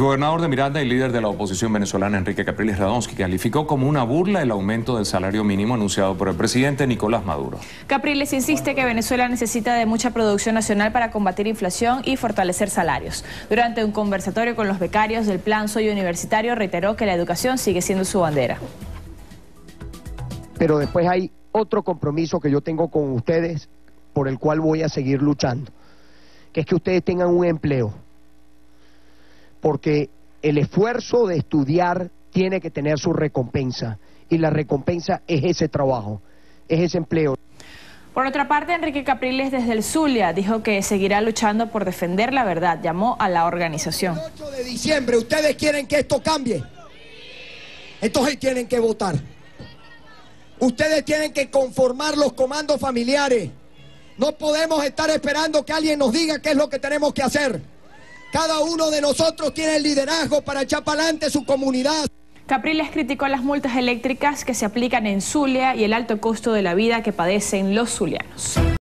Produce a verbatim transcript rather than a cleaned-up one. El gobernador de Miranda y líder de la oposición venezolana, Henrique Capriles Radonski, calificó como una burla el aumento del salario mínimo anunciado por el presidente Nicolás Maduro. Capriles insiste que Venezuela necesita de mucha producción nacional para combatir inflación y fortalecer salarios. Durante un conversatorio con los becarios del Plan Soy Universitario, reiteró que la educación sigue siendo su bandera. Pero después hay otro compromiso que yo tengo con ustedes, por el cual voy a seguir luchando, que es que ustedes tengan un empleo. Porque el esfuerzo de estudiar tiene que tener su recompensa, y la recompensa es ese trabajo, es ese empleo. Por otra parte, Henrique Capriles desde el Zulia dijo que seguirá luchando por defender la verdad, llamó a la organización. El ocho de diciembre, ¿ustedes quieren que esto cambie? Entonces tienen que votar. Ustedes tienen que conformar los comandos familiares. No podemos estar esperando que alguien nos diga qué es lo que tenemos que hacer. Cada uno de nosotros tiene el liderazgo para echar para adelante su comunidad. Capriles criticó las multas eléctricas que se aplican en Zulia y el alto costo de la vida que padecen los zulianos.